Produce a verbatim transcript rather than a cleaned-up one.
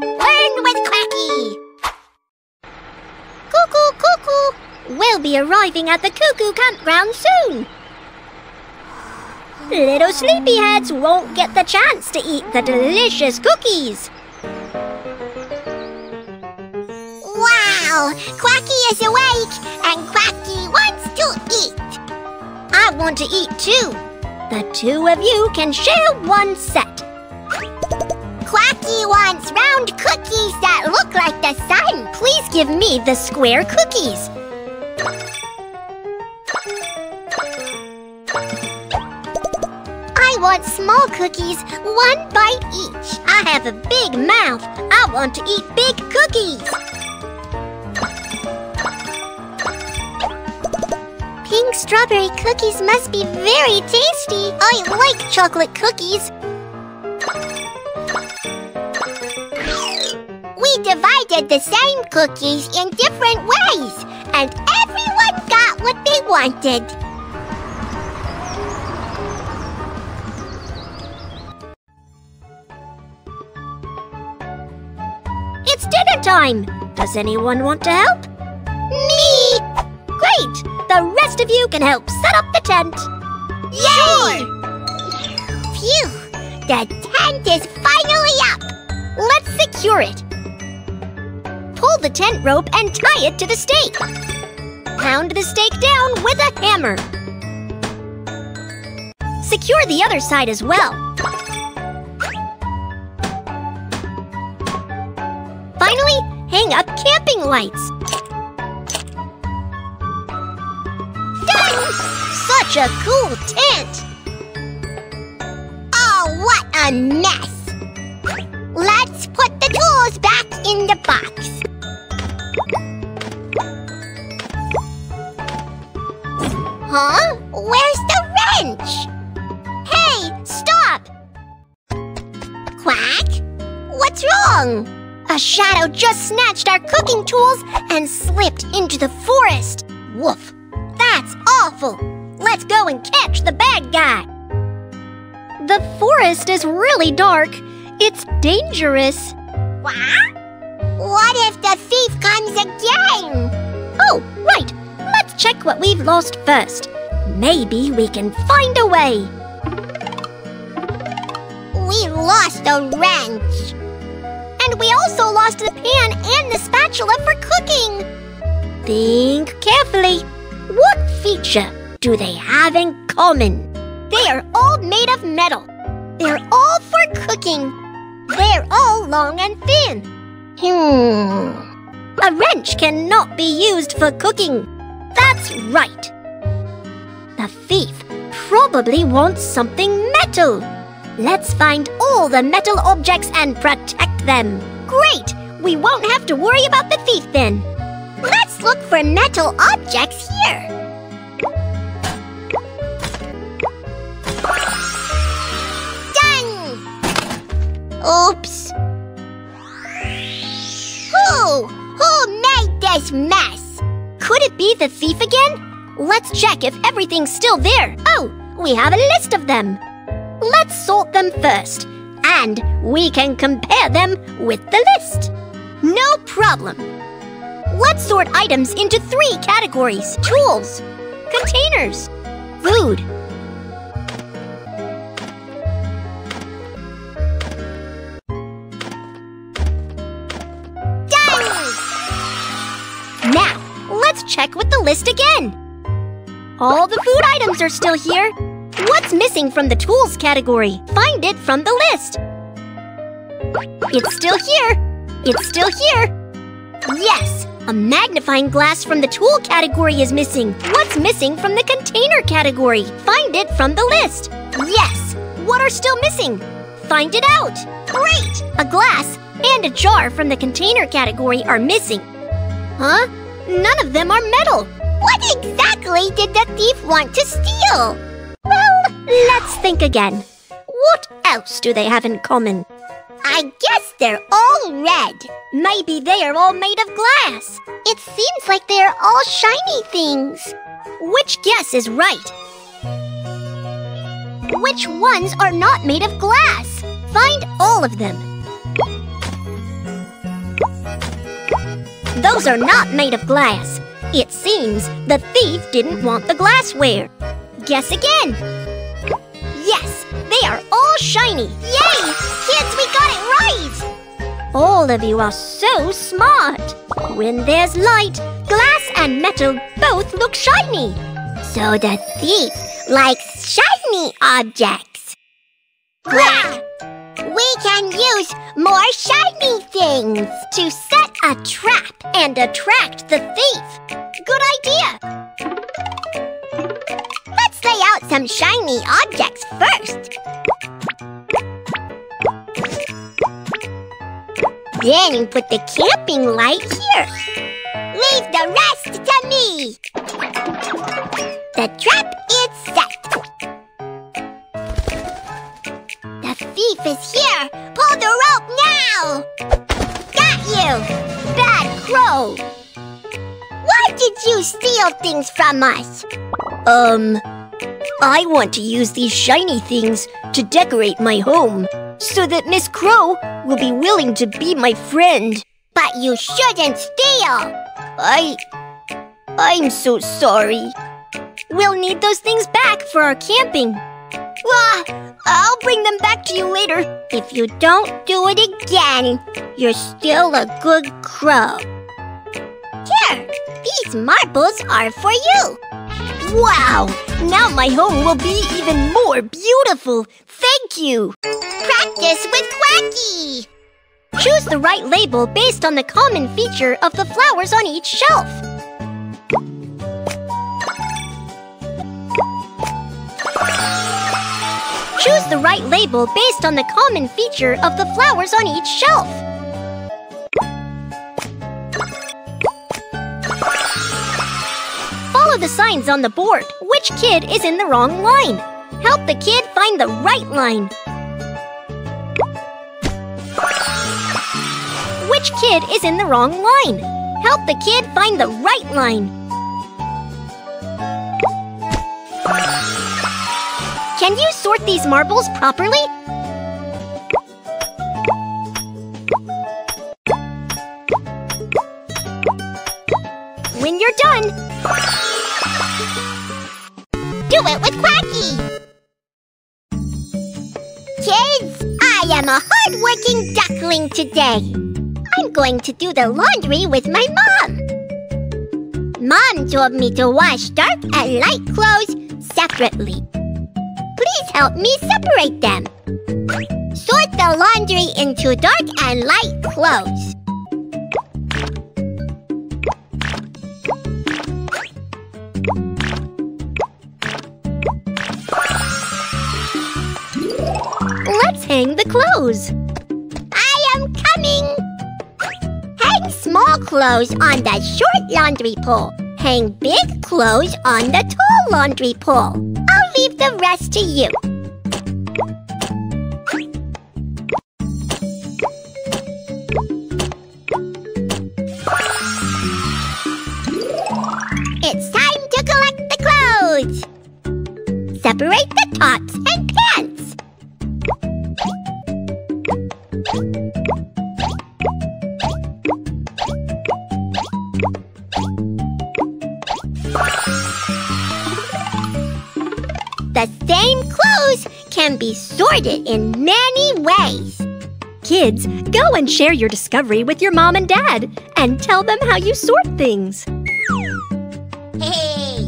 Learn with Quacky! Cuckoo, cuckoo! We'll be arriving at the Cuckoo Campground soon! Little sleepyheads won't get the chance to eat the delicious cookies! Wow! Quacky is awake and Quacky wants to eat! I want to eat too! The two of you can share one set! Quacky wants round cookies that look like the sun. Please give me the square cookies. I want small cookies, one bite each. I have a big mouth. I want to eat big cookies. Pink strawberry cookies must be very tasty. I like chocolate cookies. We divided the same cookies in different ways, and everyone got what they wanted. It's dinner time. Does anyone want to help? Me! Great! The rest of you can help set up the tent. Yay! Sure. Phew! The tent is finally up. Let's secure it. Pull the tent rope and tie it to the stake. Pound the stake down with a hammer. Secure the other side as well. Finally, hang up camping lights. Done! Such a cool tent! Oh, what a mess! Let's put the tools back in the box. Huh? Where's the wrench? Hey, stop! Quack? What's wrong? A shadow just snatched our cooking tools and slipped into the forest. Woof! That's awful! Let's go and catch the bad guy! The forest is really dark. It's dangerous. What? What if the thief comes again? Oh, right. Let's check what we've lost first. Maybe we can find a way. We lost a wrench. And we also lost the pan and the spatula for cooking. Think carefully. What feature do they have in common? They are all made of metal. They're all for cooking. They're all long and thin. Hmm. A wrench cannot be used for cooking. That's right. The thief probably wants something metal. Let's find all the metal objects and protect them. Great! We won't have to worry about the thief then. Let's look for metal objects here. Oops. Who? Who made this mess? Could it be the thief again? Let's check if everything's still there. Oh, we have a list of them. Let's sort them first, and we can compare them with the list. No problem. Let's sort items into three categories: tools, containers, food. Check with the list again. All the food items are still here. What's missing from the tools category? Find it from the list. It's still here. It's still here. Yes, a magnifying glass from the tool category is missing. What's missing from the container category? Find it from the list. Yes, what are still missing? Find it out. Great! A glass and a jar from the container category are missing. Huh? None of them are metal. What exactly did the thief want to steal? Well, let's think again. What else do they have in common? I guess they're all red. Maybe they are all made of glass. It seems like they're all shiny things. Which guess is right? Which ones are not made of glass? Find all of them. Those are not made of glass. It seems the thief didn't want the glassware. Guess again. Yes, they are all shiny. Yay! Kids, we got it right! All of you are so smart. When there's light, glass and metal both look shiny. So the thief likes shiny objects. Quack! We can use more shiny things to set a trap and attract the thief. Good idea! Let's lay out some shiny objects first. Then put the camping light here. Leave the rest to me. The trap is set. The thief is here! Pull the rope now! Got you! Bad crow! Why did you steal things from us? Um, I want to use these shiny things to decorate my home so that Miss Crow will be willing to be my friend. But you shouldn't steal! I... I'm so sorry. We'll need those things back for our camping. Well, I'll bring them back to you later. If you don't do it again, you're still a good crow. Here, these marbles are for you. Wow, now my home will be even more beautiful. Thank you. Practice with Quacky. Choose the right label based on the common feature of the flowers on each shelf. Choose the right label based on the common feature of the flowers on each shelf. Follow the signs on the board. Which kid is in the wrong line? Help the kid find the right line. Which kid is in the wrong line? Help the kid find the right line. Can you sort these marbles properly? When you're done, do it with Quacky! Kids, I am a hard-working duckling today. I'm going to do the laundry with my mom. Mom told me to wash dark and light clothes separately. Please help me separate them. Sort the laundry into dark and light clothes. Let's hang the clothes. I am coming! Hang small clothes on the short laundry pole. Hang big clothes on the tall laundry pole. Leave the rest to you. It's time to collect the clothes. Separate the tops and pants. The same clothes can be sorted in many ways. Kids, go and share your discovery with your mom and dad and tell them how you sort things. Hey!